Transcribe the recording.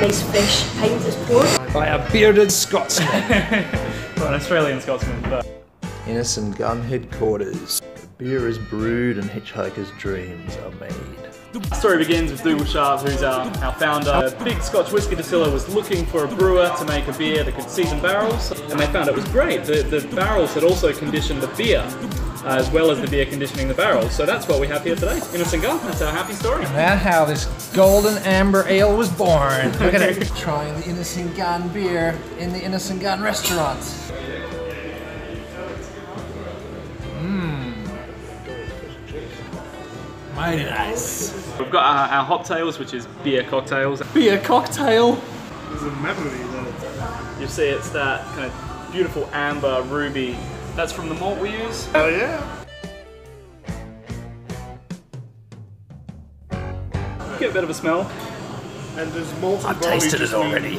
nice fresh pint that's poured. By a bearded Scotsman. Well, an Australian Scotsman, but... Innocent gun headquarters. Beer is brewed and hitchhikers' dreams are made. The story begins with Dougal Sharp, who's our founder. A big Scotch whisky distiller was looking for a brewer to make a beer that could season barrels, and they found it was great. The barrels had also conditioned the beer, as well as the beer conditioning the barrels. So that's what we have here today. Innocent Gun, that's our happy story. And that's how this golden amber ale was born. Look at it. Trying the Innocent Gun beer in the Innocent Gun restaurant. Mighty nice. We've got our hop tails, which is beer cocktails. Beer cocktail? There's a memory there. You see, it's that kind of beautiful amber, ruby. That's from the malt we use. Oh yeah. You get a bit of a smell. And there's malt. I've tasted it already.